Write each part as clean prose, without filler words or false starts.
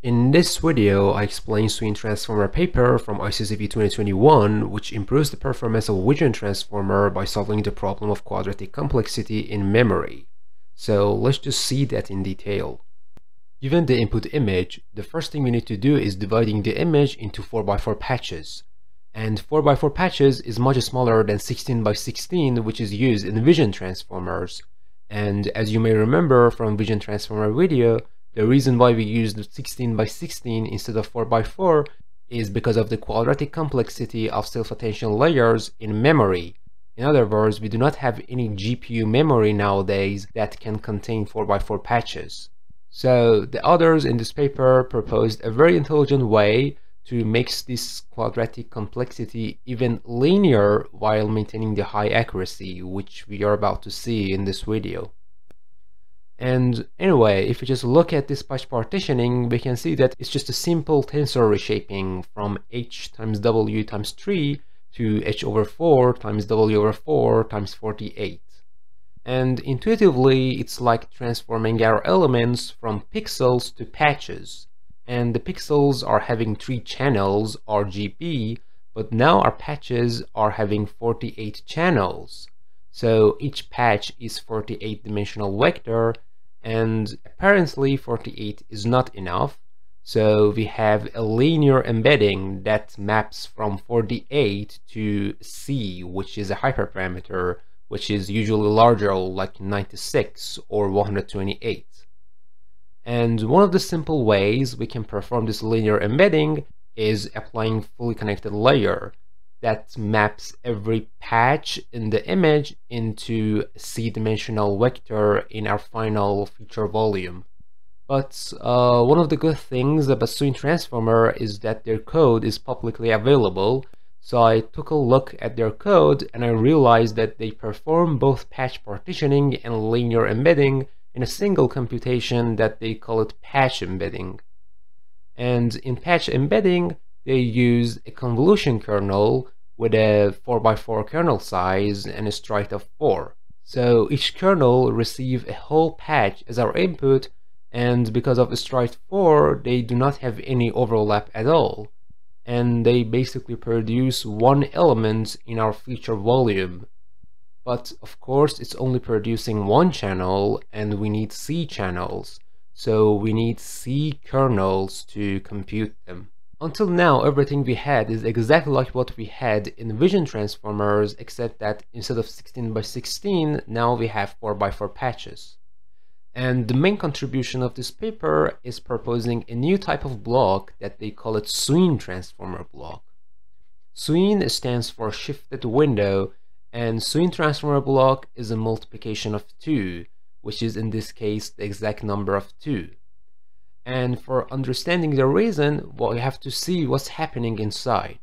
In this video, I explain Swin Transformer paper from ICCV 2021, which improves the performance of Vision Transformer by solving the problem of quadratic complexity in memory. So let's just see that in detail. Given the input image, the first thing we need to do is dividing the image into 4x4 patches. And 4x4 patches is much smaller than 16x16, which is used in Vision Transformers. And as you may remember from Vision Transformer video, the reason why we used 16x16 instead of 4x4 is because of the quadratic complexity of self-attention layers in memory. In other words, we do not have any GPU memory nowadays that can contain 4x4 patches. So the authors in this paper proposed a very intelligent way to make this quadratic complexity even linear while maintaining the high accuracy, which we are about to see in this video. And anyway, if we just look at this patch partitioning, we can see that it's just a simple tensor reshaping from h times w times 3 to h over 4 times w over 4 times 48. And intuitively, it's like transforming our elements from pixels to patches. And the pixels are having 3 channels, RGB, but now our patches are having 48 channels. So each patch is 48-dimensional vector. And apparently 48 is not enough, so we have a linear embedding that maps from 48 to C, which is a hyperparameter, which is usually larger, like 96 or 128. And one of the simple ways we can perform this linear embedding is applying fully connected layer that maps every patch in the image into C-dimensional vector in our final feature volume. But one of the good things about Swin Transformer is that their code is publicly available, so I took a look at their code and I realized that they perform both patch partitioning and linear embedding in a single computation that they call it patch embedding. And in patch embedding, they use a convolution kernel with a 4x4 kernel size and a stride of 4. So each kernel receives a whole patch as our input, and because of stride 4, they do not have any overlap at all. And they basically produce one element in our feature volume. But of course, it's only producing one channel, and we need C channels. So we need C kernels to compute them. Until now, everything we had is exactly like what we had in Vision Transformers, except that instead of 16x16, now we have 4x4 patches. And the main contribution of this paper is proposing a new type of block that they call it Swin Transformer block. Swin stands for shifted window, and Swin Transformer block is a multiplication of 2, which is in this case the exact number of 2. And for understanding the reason, well, we have to see what's happening inside.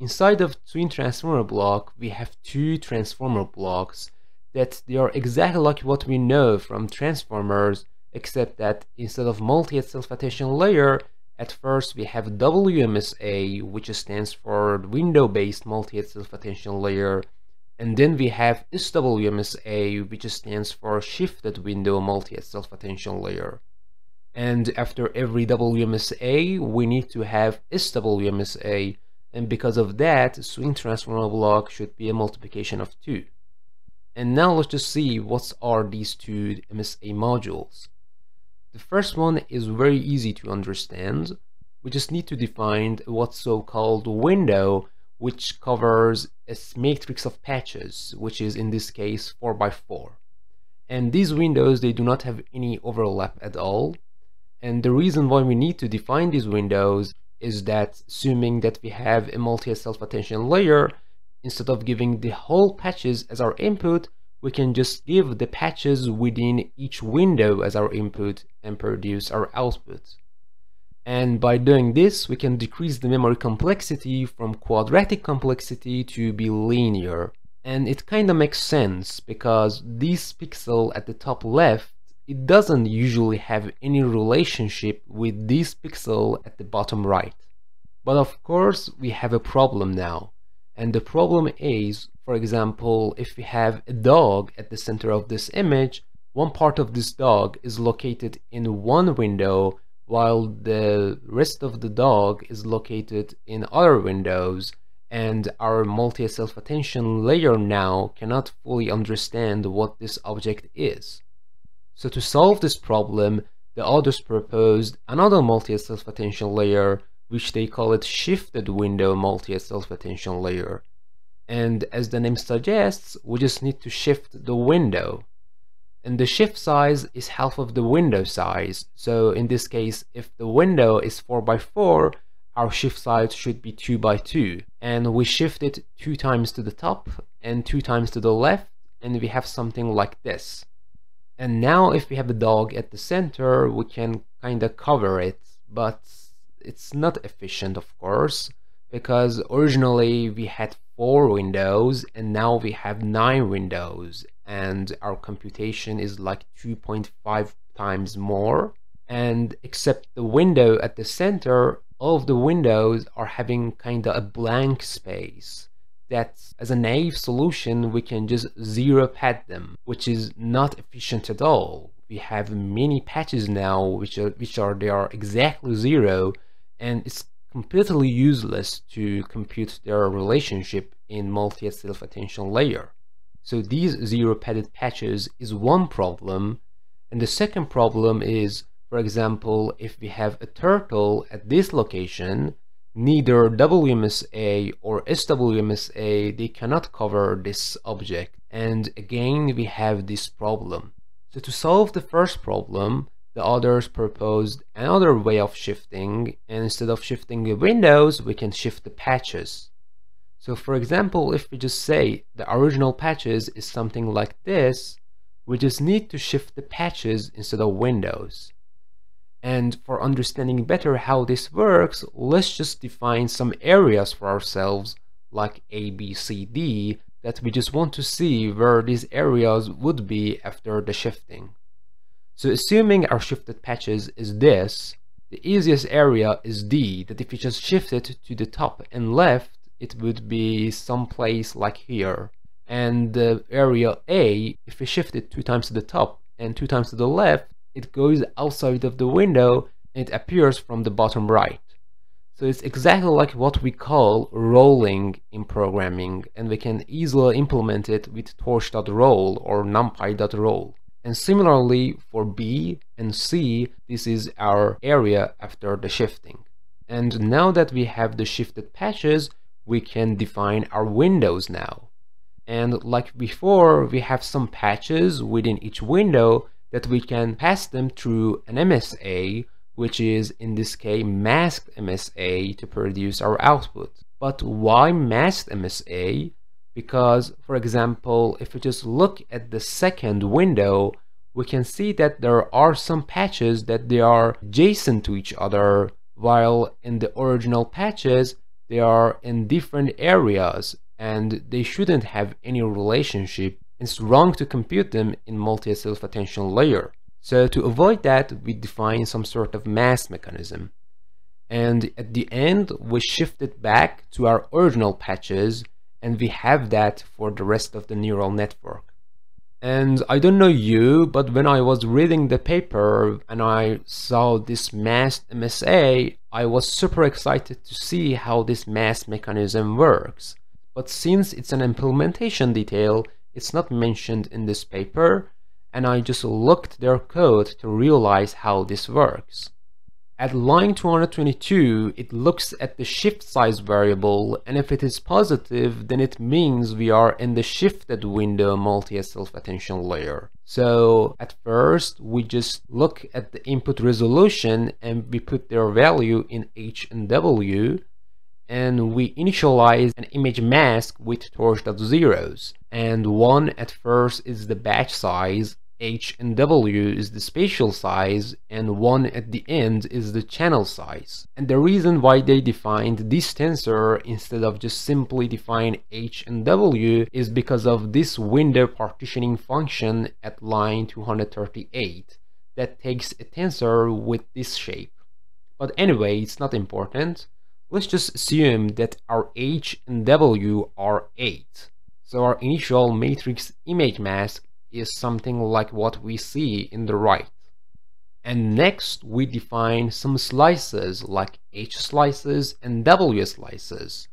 Inside of Swin Transformer block, we have 2 transformer blocks that they are exactly like what we know from transformers, except that instead of multi at self-attention layer, at first we have SWMSA, which stands for window-based multi at self-attention layer, and then we have SWMSA, which stands for shifted window multi at self-attention layer. And after every WMSA, we need to have SWMSA, and because of that, Swin Transformer block should be a multiplication of 2. And now let's just see what are these 2 MSA modules. The first one is very easy to understand. We just need to define what's so-called window, which covers a matrix of patches, which is in this case 4x4. And these windows, they do not have any overlap at all. And the reason why we need to define these windows is that, assuming that we have a multi-self-attention layer, instead of giving the whole patches as our input, we can just give the patches within each window as our input and produce our output. And by doing this, we can decrease the memory complexity from quadratic complexity to be linear. And it kind of makes sense, because this pixel at the top left, it doesn't usually have any relationship with this pixel at the bottom right. But of course, we have a problem now. And the problem is, for example, if we have a dog at the center of this image, one part of this dog is located in one window, while the rest of the dog is located in other windows, and our multi-self-attention layer now cannot fully understand what this object is. So to solve this problem, the authors proposed another multi-self-attention layer, which they call it shifted window multi-self-attention layer. And as the name suggests, we just need to shift the window. And the shift size is half of the window size. So in this case, if the window is 4x4, our shift size should be 2x2. And we shift it 2 times to the top and 2 times to the left, and we have something like this. And now if we have a dog at the center, we can kinda cover it, but it's not efficient, of course, because originally we had 4 windows and now we have 9 windows, and our computation is like 2.5 times more. And except the window at the center, all of the windows are having kind of a blank space that, as a naive solution, we can just zero pad them, which is not efficient at all. We have many patches now which are exactly zero, and it's completely useless to compute their relationship in multi-self-attention layer. So these zero padded patches is one problem, and the second problem is, for example, if we have a turtle at this location, neither WMSA or SWMSA, they cannot cover this object, and again we have this problem. So to solve the first problem, the authors proposed another way of shifting, and instead of shifting the windows, we can shift the patches. So for example, if we just say the original patches is something like this, we just need to shift the patches instead of windows. And for understanding better how this works, let's just define some areas for ourselves, like A, B, C, D, that we just want to see where these areas would be after the shifting. So assuming our shifted patches is this, the easiest area is D, that if we just shift it to the top and left, it would be someplace like here. And the area A, if we shift it 2 times to the top and 2 times to the left, it goes outside of the window and it appears from the bottom right. So it's exactly like what we call rolling in programming, and we can easily implement it with torch.roll or numpy.roll. And similarly for B and C, this is our area after the shifting. And now that we have the shifted patches, we can define our windows now. And like before, we have some patches within each window that we can pass them through an MSA, which is in this case masked MSA, to produce our output. But why masked MSA? Because, for example, if we just look at the second window, we can see that there are some patches that they are adjacent to each other, while in the original patches, they are in different areas and they shouldn't have any relationship. It's wrong to compute them in multi-self-attention layer. So to avoid that, we define some sort of mask mechanism. And at the end, we shift it back to our original patches, and we have that for the rest of the neural network. And I don't know you, but when I was reading the paper and I saw this masked MSA, I was super excited to see how this mask mechanism works. But since it's an implementation detail, it's not mentioned in this paper, and I just looked their code to realize how this works. At line 222, it looks at the shift size variable, and if it is positive, then it means we are in the shifted window multi-self-attention layer. So at first, we just look at the input resolution and we put their value in H and W, and we initialize an image mask with torch.zeros, and 1 at first is the batch size, H and W is the spatial size, and 1 at the end is the channel size. And the reason why they defined this tensor instead of just simply define H and W is because of this window partitioning function at line 238 that takes a tensor with this shape. But anyway, it's not important. Let's just assume that our H and W are 8. So our initial matrix image mask is something like what we see in the right. And next, we define some slices like H slices and W slices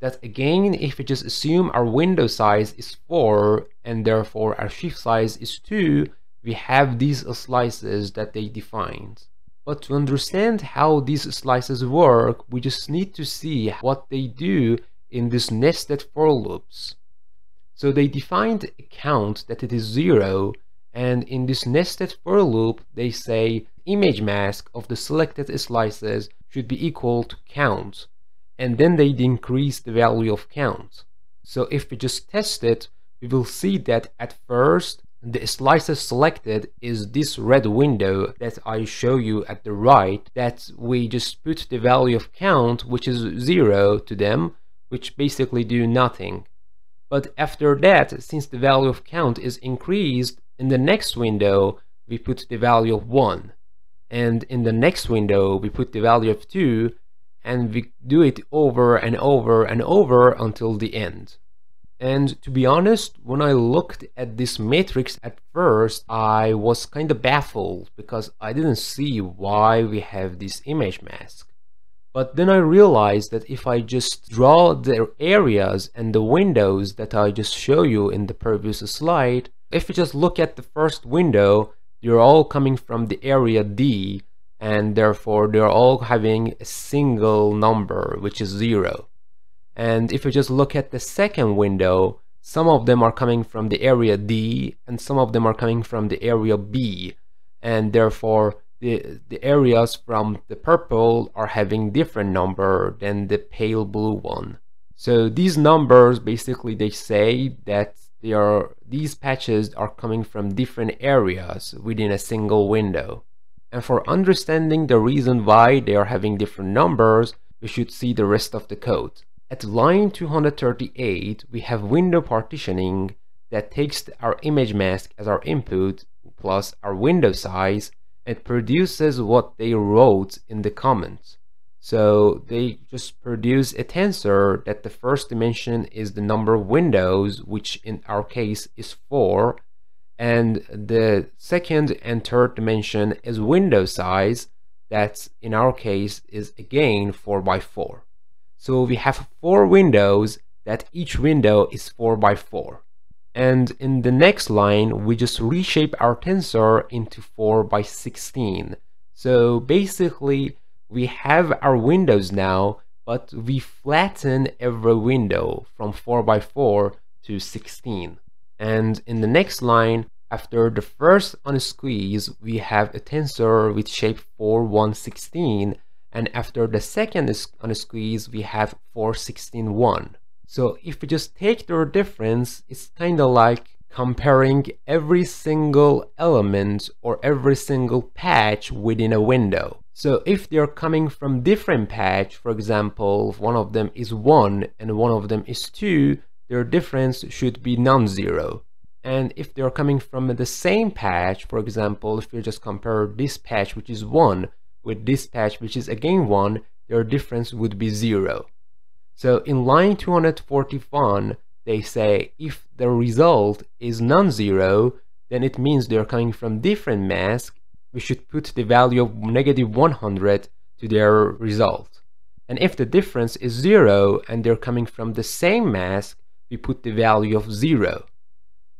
that, again, if we just assume our window size is 4 and therefore our shift size is 2, we have these slices that they defined. But to understand how these slices work, we just need to see what they do in this nested for loops. So they defined a count that it is 0, and in this nested for loop, they say image mask of the selected slices should be equal to count, and then they increase the value of count. So if we just test it, we will see that at first the slices selected is this red window that I show you at the right, that we just put the value of count, which is 0, to them, which basically do nothing. But after that, since the value of count is increased, in the next window we put the value of 1, and in the next window we put the value of 2, and we do it over and over and over until the end. And to be honest, when I looked at this matrix at first, I was kind of baffled because I didn't see why we have this image mask. But then I realized that if I just draw the areas and the windows that I just show you in the previous slide, if you just look at the first window, they're all coming from the area D, and therefore they're all having a single number, which is 0. And if you just look at the second window, some of them are coming from the area D, and some of them are coming from the area B, and therefore the areas from the purple are having different number than the pale blue one. So these numbers, basically they say that these patches are coming from different areas within a single window. And for understanding the reason why they are having different numbers, we should see the rest of the code. At line 238, we have window partitioning that takes our image mask as our input plus our window size and produces what they wrote in the comments. So they just produce a tensor that the first dimension is the number of windows, which in our case is 4, and the second and third dimension is window size, that in our case is again 4 by 4. So we have 4 windows that each window is 4 by 4, and in the next line we just reshape our tensor into 4 by 16. So basically we have our windows now, but we flatten every window from 4 by 4 to 16. And in the next line, after the first unsqueeze, we have a tensor with shape 4 1 16, and after the second unsqueeze we have 4 16 1. So if we just take their difference, it's kind of like comparing every single element or every single patch within a window. So if they're coming from different patch, for example, one of them is 1 and one of them is 2, their difference should be non-zero. And if they're coming from the same patch, for example, if you just compare this patch, which is 1, with this patch, which is again 1, their difference would be 0. So in line 241, they say if the result is non-zero, then it means they're coming from different masks. We should put the value of -100 to their result. And if the difference is 0 and they're coming from the same mask, we put the value of 0.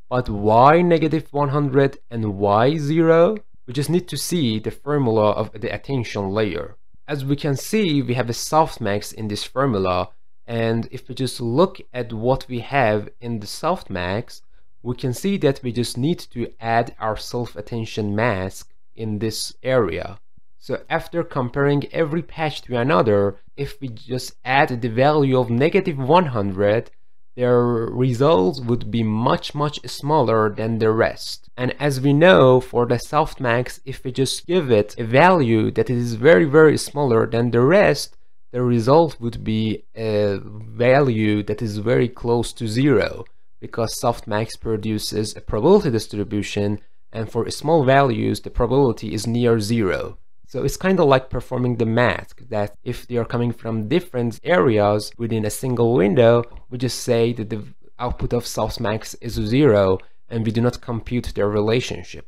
But why -100 and why 0? We just need to see the formula of the attention layer. As we can see, we have a softmax in this formula, and if we just look at what we have in the softmax, we can see that we just need to add our self-attention mask in this area. So after comparing every patch to another, if we just add the value of -100, their results would be much smaller than the rest. And as we know, for the softmax, if we just give it a value that is very smaller than the rest, the result would be a value that is very close to 0, because softmax produces a probability distribution, and for small values the probability is near 0. So it's kind of like performing the math, that if they are coming from different areas within a single window, we just say that the output of softmax is 0, and we do not compute their relationship.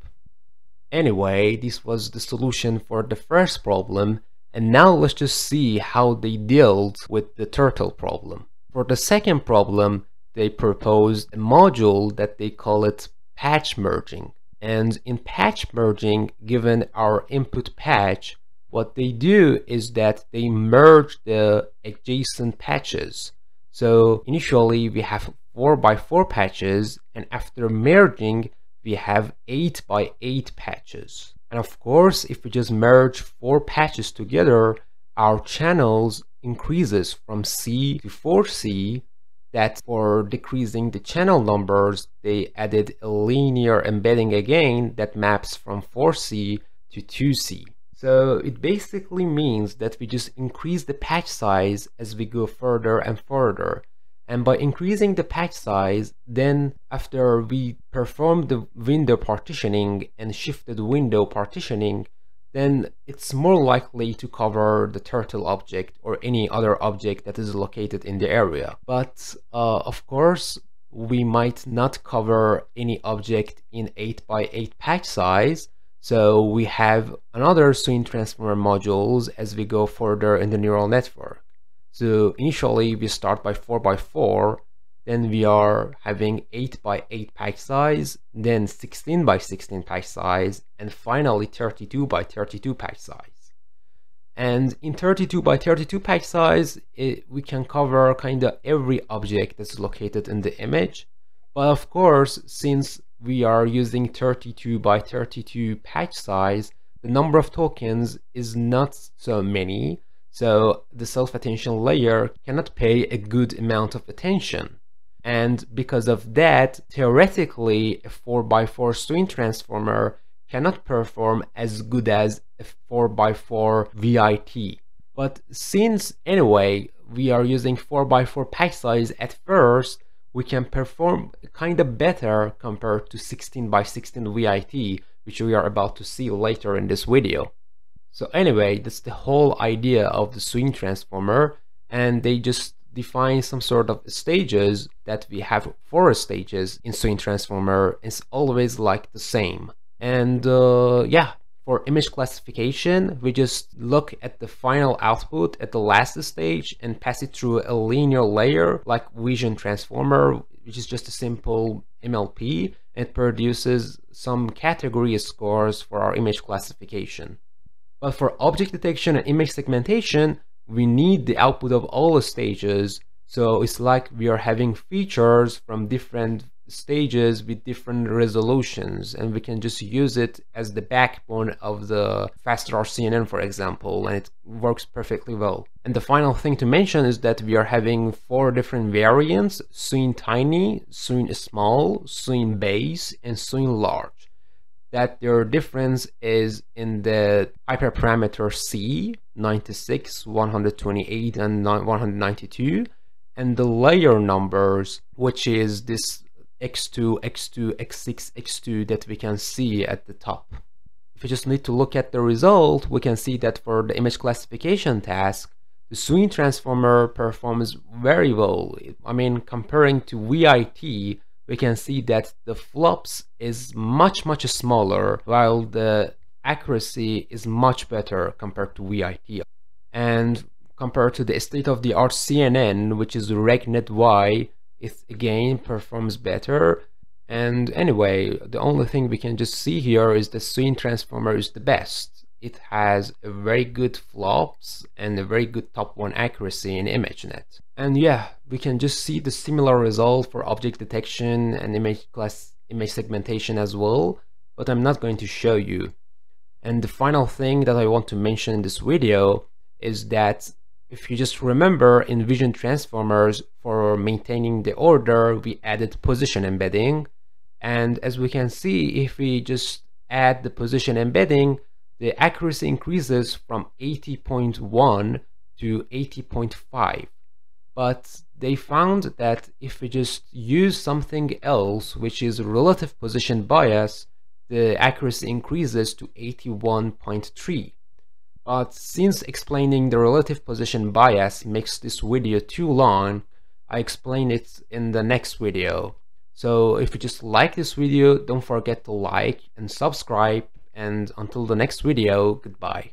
Anyway, this was the solution for the first problem, and now let's just see how they dealt with the turtle problem. For the second problem, they proposed a module that they call it patch merging. And in patch merging, given our input patch, what they do is that they merge the adjacent patches. So initially we have 4x4 patches, and after merging we have 8x8 patches. And of course, if we just merge 4 patches together, our channels increases from C to 4C. That for decreasing the channel numbers, they added a linear embedding again that maps from 4C to 2C. So it basically means that we just increase the patch size as we go further and further. And by increasing the patch size, then after we perform the window partitioning and shifted window partitioning, then it's more likely to cover the turtle object or any other object that is located in the area. But of course, we might not cover any object in 8x8 patch size. So we have another Swin Transformer modules as we go further in the neural network. So initially we start by 4x4, then we are having 8x8 patch size, then 16x16 patch size, and finally 32x32 patch size. And in 32x32 patch size, we can cover kind of every object that's located in the image. But of course, since we are using 32x32 patch size, the number of tokens is not so many, so the self-attention layer cannot pay a good amount of attention. And because of that, theoretically, a 4x4 Swin Transformer cannot perform as good as a 4x4 VIT. But since, anyway, we are using 4x4 patch size at first, we can perform kind of better compared to 16x16 VIT, which we are about to see later in this video. So anyway, that's the whole idea of the Swin Transformer, and they just define some sort of stages that we have 4 stages in Swin Transformer. It's always like the same. And yeah, for image classification, we just look at the final output at the last stage and pass it through a linear layer like Vision Transformer, which is just a simple MLP. It produces some category scores for our image classification. But for object detection and image segmentation, we need the output of all the stages. So it's like we are having features from different stages with different resolutions, and we can just use it as the backbone of the FastRCNN, for example, and it works perfectly well. And the final thing to mention is that we are having 4 different variants: Swin Tiny, Swin Small, Swin Base, and Swin Large. That their difference is in the hyperparameter C, 96, 128, and 192, and the layer numbers, which is this X2, X2, X6, X2 that we can see at the top. If we just need to look at the result, we can see that for the image classification task, the Swin Transformer performs very well. I mean, comparing to VIT, we can see that the flops is much smaller, while the accuracy is much better compared to VIT. And compared to the state-of-the-art CNN, which is RegNet Y, it again performs better. And anyway, the only thing we can just see here is the Swin Transformer is the best. It has a very good flops and a very good top 1 accuracy in ImageNet. And yeah, we can just see the similar result for object detection and image segmentation as well, but I'm not going to show you. And the final thing that I want to mention in this video is that if you just remember, in Vision Transformers, for maintaining the order, we added position embedding. And as we can see, if we just add the position embedding, the accuracy increases from 80.1 to 80.5. But they found that if we just use something else, which is relative position bias, the accuracy increases to 81.3. But since explaining the relative position bias makes this video too long, I explain it in the next video. So if you just like this video, don't forget to like and subscribe, and until the next video, goodbye.